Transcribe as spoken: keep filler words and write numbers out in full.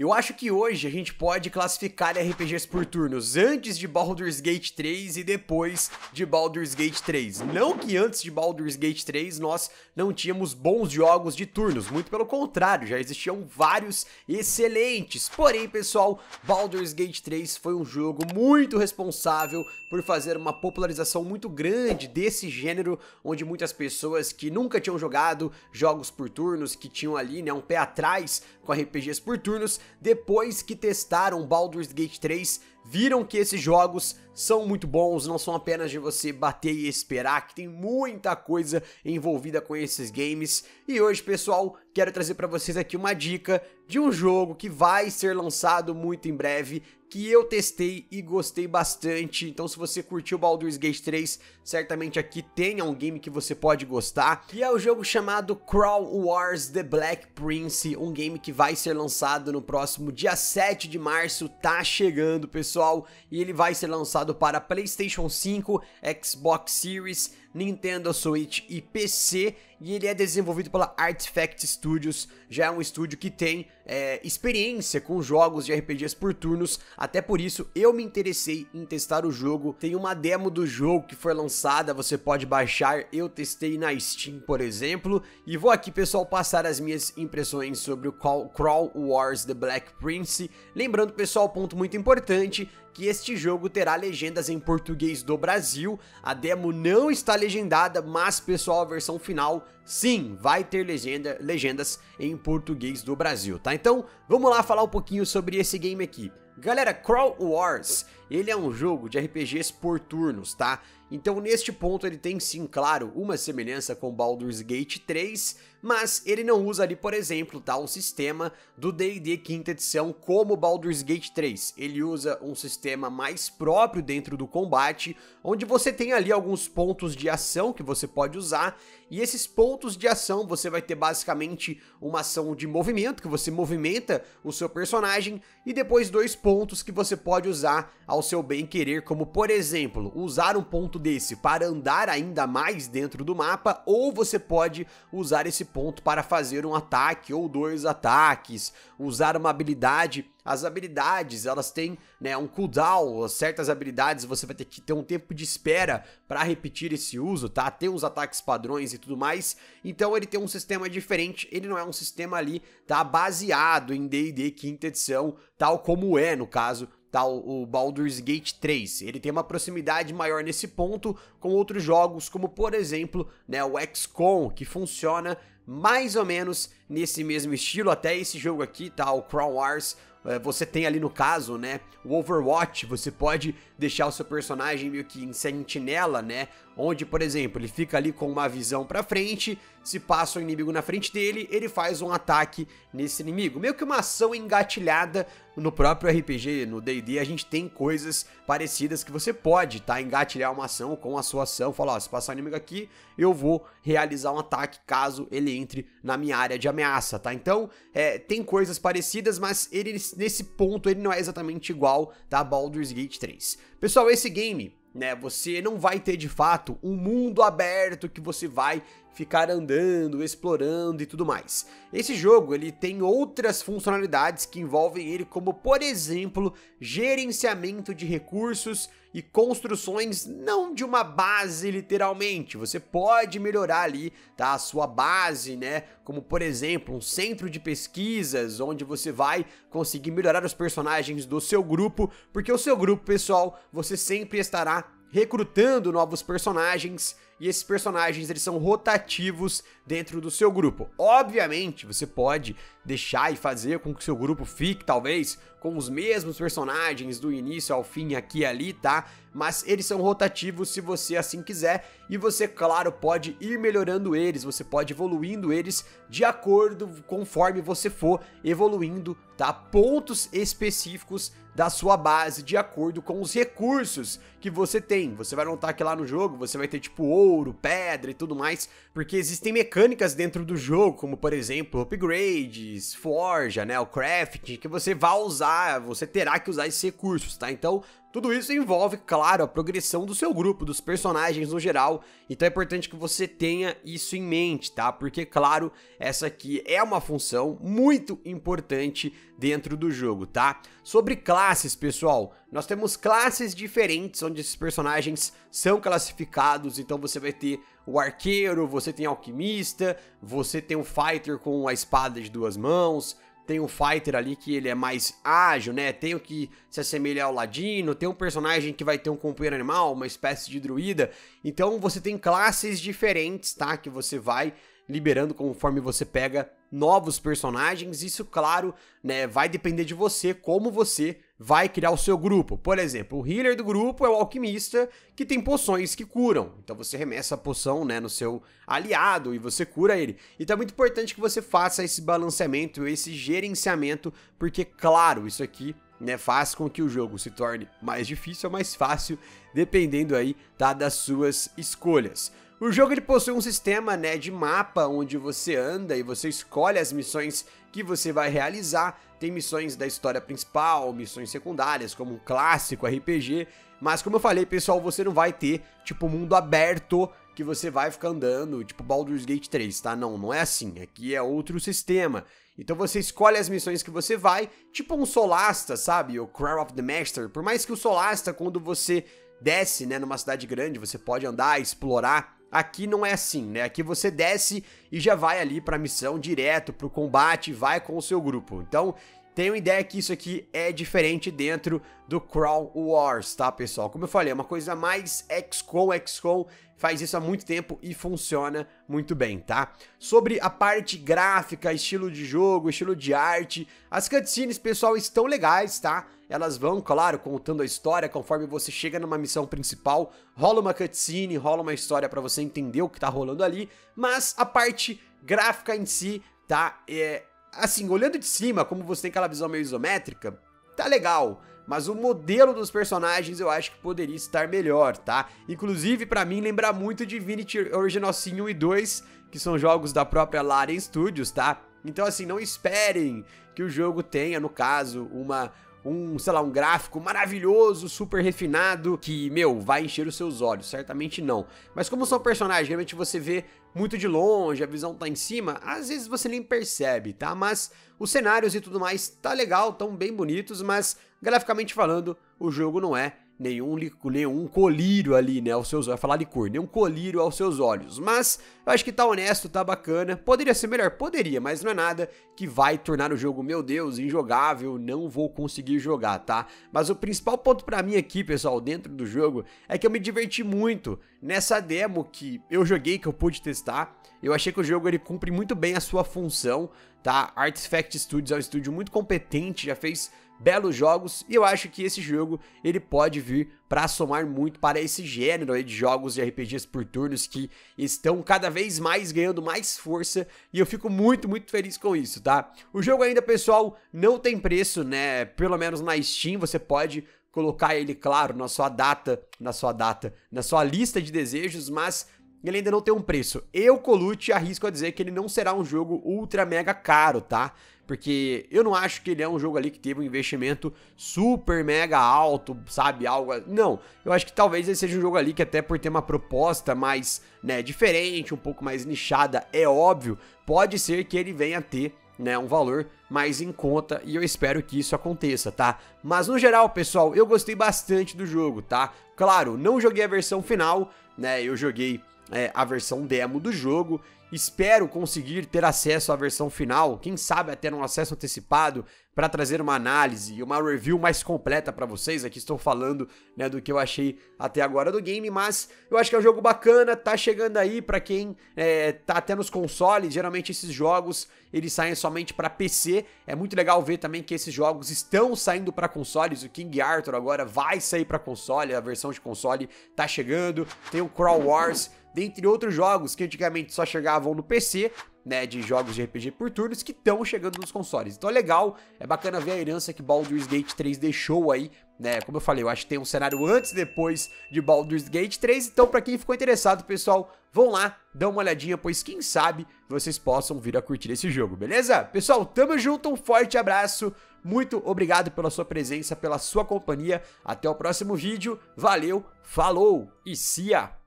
Eu acho que hoje a gente pode classificar R P Gs por turnos antes de Baldur's Gate três e depois de Baldur's Gate três. Não que antes de Baldur's Gate três nós não tínhamos bons jogos de turnos, muito pelo contrário, já existiam vários excelentes. Porém, pessoal, Baldur's Gate três foi um jogo muito responsável por fazer uma popularização muito grande desse gênero, onde muitas pessoas que nunca tinham jogado jogos por turnos, que tinham ali, né, um pé atrás com R P Gs por turnos, depois que testaram Baldur's Gate três, viram que esses jogos são muito bons, não são apenas de você bater e esperar, que tem muita coisa envolvida com esses games. E hoje, pessoal, quero trazer para vocês aqui uma dica de um jogo que vai ser lançado muito em breve, que eu testei e gostei bastante. Então, se você curtiu Baldur's Gate três, certamente aqui tem um game que você pode gostar, que é o jogo chamado Crown Wars The Black Prince, um game que vai ser lançado no próximo dia sete de março, tá chegando, pessoal, e ele vai ser lançado para PlayStation cinco, Xbox Series, Nintendo Switch e P C, e ele é desenvolvido pela Artifact Studios. Já é um estúdio que tem é, experiência com jogos de R P Gs por turnos, até por isso eu me interessei em testar o jogo. Tem uma demo do jogo que foi lançada, você pode baixar, eu testei na Steam, por exemplo, e vou aqui, pessoal, passar as minhas impressões sobre o Crown Wars The Black Prince. Lembrando, pessoal, ponto muito importante, que este jogo terá legendas em português do Brasil. A demo não está legendada, mas, pessoal, a versão final sim vai ter legenda, legendas em português do Brasil, tá? Então vamos lá falar um pouquinho sobre esse game aqui. Galera, Crown Wars, ele é um jogo de R P Gs por turnos, tá? Então, neste ponto, ele tem sim, claro, uma semelhança com Baldur's Gate três, mas ele não usa ali, por exemplo, tá, o sistema do D e D quinta edição como Baldur's Gate três. Ele usa um sistema mais próprio dentro do combate, onde você tem ali alguns pontos de ação que você pode usar, e esses pontos de ação você vai ter basicamente uma ação de movimento, que você movimenta o seu personagem, e depois dois pontos que você pode usar ao seu bem querer, como, por exemplo, usar um ponto desse para andar ainda mais dentro do mapa, ou você pode usar esse ponto para fazer um ataque ou dois ataques, usar uma habilidade. As habilidades, elas têm, né, um cooldown, certas habilidades você vai ter que ter um tempo de espera para repetir esse uso, tá? Tem os ataques padrões e tudo mais, então ele tem um sistema diferente, ele não é um sistema ali, tá, baseado em D e D quinta edição, tal como é, no caso, tá, o Baldur's Gate três. Ele tem uma proximidade maior nesse ponto com outros jogos, como, por exemplo, né, o X COM, que funciona mais ou menos nesse mesmo estilo. Até esse jogo aqui, tá, o Crown Wars, você tem ali, no caso, né, o Overwatch, você pode deixar o seu personagem meio que em sentinela, né, onde, por exemplo, ele fica ali com uma visão pra frente, se passa um inimigo na frente dele, ele faz um ataque nesse inimigo, meio que uma ação engatilhada. No próprio R P G, no D e D, a gente tem coisas parecidas que você pode, tá, engatilhar uma ação com a sua ação, falar, ó, se passar um inimigo aqui, eu vou realizar um ataque caso ele entre na minha área de ameaça, tá? Então, é, tem coisas parecidas, mas ele... nesse ponto ele não é exatamente igual, tá, Baldur's Gate três. Pessoal, esse game, né, você não vai ter de fato um mundo aberto que você vai ficar andando, explorando e tudo mais. Esse jogo, ele tem outras funcionalidades que envolvem ele, como, por exemplo, gerenciamento de recursos e construções, não de uma base literalmente, você pode melhorar ali, tá, a sua base, né, como, por exemplo, um centro de pesquisas, onde você vai conseguir melhorar os personagens do seu grupo, porque o seu grupo, pessoal, você sempre estará recrutando novos personagens, e esses personagens, eles são rotativos dentro do seu grupo. Obviamente, você pode deixar e fazer com que seu grupo fique, talvez, com os mesmos personagens do início ao fim aqui e ali, tá? Mas eles são rotativos se você assim quiser, e você, claro, pode ir melhorando eles, você pode evoluindo eles de acordo conforme você for evoluindo, tá? Pontos específicos da sua base de acordo com os recursos que você tem. Você vai notar que lá no jogo você vai ter, tipo, ou ouro, pedra e tudo mais, porque existem mecânicas dentro do jogo, como, por exemplo, upgrades, forja, né, o crafting, que você vai usar, você terá que usar esses recursos, tá? Então, Tudo isso envolve, claro, a progressão do seu grupo, dos personagens no geral, então é importante que você tenha isso em mente, tá? Porque, claro, essa aqui é uma função muito importante dentro do jogo, tá? Sobre classes, pessoal, nós temos classes diferentes onde esses personagens são classificados, então você vai ter o arqueiro, você tem alquimista, você tem um fighter com a espada de duas mãos, tem um fighter ali que ele é mais ágil, né? Tem o que se assemelha ao ladino, tem um personagem que vai ter um companheiro animal, uma espécie de druida. Então você tem classes diferentes, tá? Que você vai liberando conforme você pega novos personagens. Isso, claro, né? Vai depender de você, como você vai criar o seu grupo. Por exemplo, o healer do grupo é o alquimista, que tem poções que curam. Então você remessa a poção, né, no seu aliado e você cura ele. Então é muito importante que você faça esse balanceamento, esse gerenciamento, porque, claro, isso aqui, né, faz com que o jogo se torne mais difícil ou mais fácil, dependendo aí, tá, das suas escolhas. O jogo ele possui um sistema, né, de mapa onde você anda e você escolhe as missões que você vai realizar. Tem missões da história principal, missões secundárias, como um clássico R P G. Mas como eu falei, pessoal, você não vai ter, tipo, mundo aberto que você vai ficar andando, tipo Baldur's Gate três, tá? Não, não é assim. Aqui é outro sistema. Então você escolhe as missões que você vai, tipo um Solasta, sabe? O Crown of the Master. Por mais que o Solasta, quando você desce, né, numa cidade grande, você pode andar, explorar. Aqui não é assim, né? Aqui você desce e já vai ali pra missão direto, pro combate, vai com o seu grupo. Então, tenho ideia que isso aqui é diferente dentro do Crown Wars, tá, pessoal? Como eu falei, é uma coisa mais X COM, X COM faz isso há muito tempo e funciona muito bem, tá? Sobre a parte gráfica, estilo de jogo, estilo de arte, as cutscenes, pessoal, estão legais, tá? Elas vão, claro, contando a história, conforme você chega numa missão principal, rola uma cutscene, rola uma história pra você entender o que tá rolando ali, mas a parte gráfica em si, tá, é... assim, olhando de cima, como você tem aquela visão meio isométrica, tá legal, mas o modelo dos personagens eu acho que poderia estar melhor, tá? Inclusive, pra mim, lembra muito de Divinity Original Sin um e dois, que são jogos da própria Larian Studios, tá? Então, assim, não esperem que o jogo tenha, no caso, uma... um, sei lá, um gráfico maravilhoso, super refinado, que, meu, vai encher os seus olhos, certamente não. Mas como são personagens, realmente você vê muito de longe, a visão tá em cima, às vezes você nem percebe, tá? Mas os cenários e tudo mais tá legal, tão bem bonitos, mas graficamente falando, o jogo não é nenhum, nenhum colírio ali, né, aos seus olhos, falar licor, nenhum colírio aos seus olhos, mas eu acho que tá honesto, tá bacana, poderia ser melhor, poderia, mas não é nada que vai tornar o jogo, meu Deus, injogável, não vou conseguir jogar, tá? Mas o principal ponto pra mim aqui, pessoal, dentro do jogo, é que eu me diverti muito nessa demo que eu joguei, que eu pude testar. Eu achei que o jogo ele cumpre muito bem a sua função, tá? Artifact Studios é um estúdio muito competente, já fez belos jogos, e eu acho que esse jogo ele pode vir para somar muito para esse gênero aí de jogos de R P Gs por turnos que estão cada vez mais ganhando mais força, e eu fico muito, muito feliz com isso, tá? O jogo ainda, pessoal, não tem preço, né? Pelo menos na Steam você pode colocar ele, claro, na sua data, na sua data, na sua lista de desejos, mas ele ainda não tem um preço. Eu, Colucci, arrisco a dizer que ele não será um jogo ultra mega caro, tá? Porque eu não acho que ele é um jogo ali que teve um investimento super mega alto, sabe, algo... Não, eu acho que talvez ele seja um jogo ali que até por ter uma proposta mais, né, diferente, um pouco mais nichada, é óbvio, pode ser que ele venha a ter, né, um valor mais em conta, e eu espero que isso aconteça, tá? Mas no geral, pessoal, eu gostei bastante do jogo, tá? Claro, não joguei a versão final, né, eu joguei é, a versão demo do jogo. Espero conseguir ter acesso à versão final, quem sabe até um acesso antecipado, para trazer uma análise e uma review mais completa para vocês. Aqui estou falando, né, do que eu achei até agora do game, mas eu acho que é um jogo bacana, tá chegando aí para quem é, tá até nos consoles. Geralmente esses jogos eles saem somente para P C, é muito legal ver também que esses jogos estão saindo para consoles. O King Arthur agora vai sair para console, a versão de console tá chegando, tem o Crown Wars, dentre outros jogos que antigamente só chegavam no P C, né, de jogos de R P G por turnos que estão chegando nos consoles. Então é legal, é bacana ver a herança que Baldur's Gate três deixou aí, né? Como eu falei, eu acho que tem um cenário antes e depois de Baldur's Gate três. Então pra quem ficou interessado, pessoal, vão lá, dão uma olhadinha, pois quem sabe vocês possam vir a curtir esse jogo, beleza? Pessoal, tamo junto, um forte abraço, muito obrigado pela sua presença, pela sua companhia. Até o próximo vídeo, valeu, falou e see ya!